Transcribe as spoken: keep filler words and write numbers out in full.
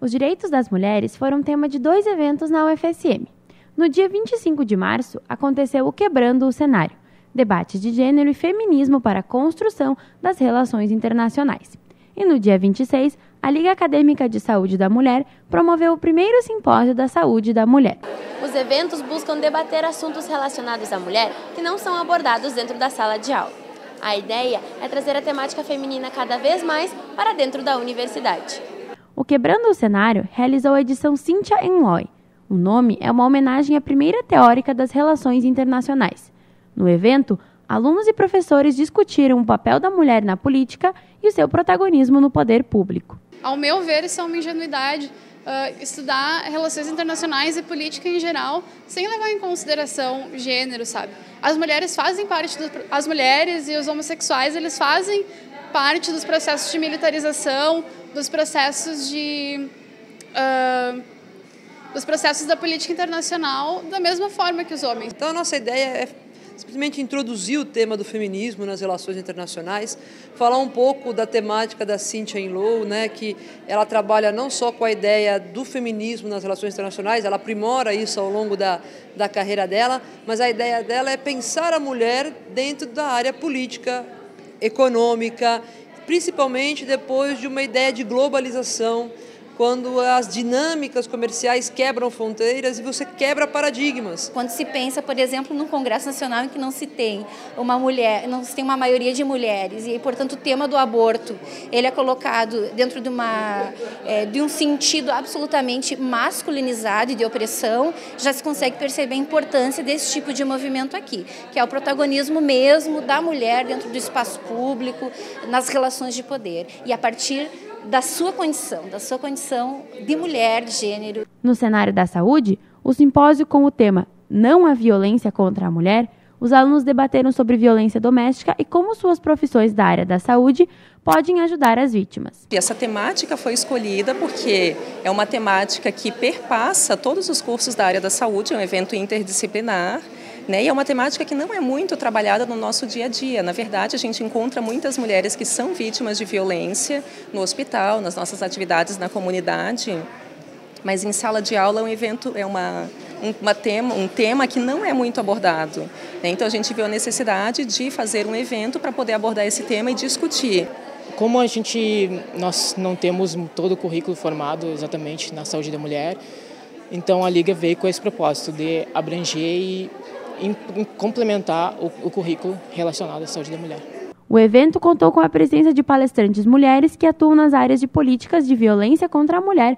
Os direitos das mulheres foram tema de dois eventos na U F S M. No dia vinte e cinco de março, aconteceu o Quebrando o Cenário, debate de gênero e feminismo para a construção das relações internacionais. E no dia vinte e seis, a Liga Acadêmica de Saúde da Mulher promoveu o primeiro Simpósio da Saúde da Mulher. Os eventos buscam debater assuntos relacionados à mulher que não são abordados dentro da sala de aula. A ideia é trazer a temática feminina cada vez mais para dentro da universidade. O Quebrando o Cenário realizou a edição Cynthia Enloe. O nome é uma homenagem à primeira teórica das relações internacionais. No evento, alunos e professores discutiram o papel da mulher na política e o seu protagonismo no poder público. Ao meu ver, isso é uma ingenuidade, uh, estudar relações internacionais e política em geral, sem levar em consideração gênero, sabe? As mulheres fazem parte, do, as mulheres e os homossexuais, eles fazem parte dos processos de militarização, dos processos de... Uh, dos processos da política internacional, da mesma forma que os homens. Então a nossa ideia é simplesmente introduzir o tema do feminismo nas relações internacionais, falar um pouco da temática da Cynthia Enloe, né, que ela trabalha não só com a ideia do feminismo nas relações internacionais, ela aprimora isso ao longo da, da carreira dela, mas a ideia dela é pensar a mulher dentro da área política, econômica, principalmente depois de uma ideia de globalização, quando as dinâmicas comerciais quebram fronteiras e você quebra paradigmas. Quando se pensa, por exemplo, num Congresso Nacional em que não se tem uma mulher, não se tem uma maioria de mulheres, e, portanto, o tema do aborto, ele é colocado dentro de, uma, é, de um sentido absolutamente masculinizado e de opressão, já se consegue perceber a importância desse tipo de movimento aqui, que é o protagonismo mesmo da mulher dentro do espaço público, nas relações de poder, e a partir da sua condição, da sua condição de mulher, de gênero. No cenário da saúde, o simpósio com o tema Não a Violência contra a Mulher, os alunos debateram sobre violência doméstica e como suas profissões da área da saúde podem ajudar as vítimas. E essa temática foi escolhida porque é uma temática que perpassa todos os cursos da área da saúde, é um evento interdisciplinar, né? E é uma temática que não é muito trabalhada no nosso dia a dia. Na verdade, a gente encontra muitas mulheres que são vítimas de violência no hospital, nas nossas atividades na comunidade, mas em sala de aula é um evento, é uma, um, uma tema, um tema que não é muito abordado, né? Então a gente viu a necessidade de fazer um evento para poder abordar esse tema e discutir. Como a gente, nós não temos todo o currículo formado exatamente na saúde da mulher, então a Liga veio com esse propósito de abranger e complementar o, o currículo relacionado à saúde da mulher. O evento contou com a presença de palestrantes mulheres que atuam nas áreas de políticas de violência contra a mulher.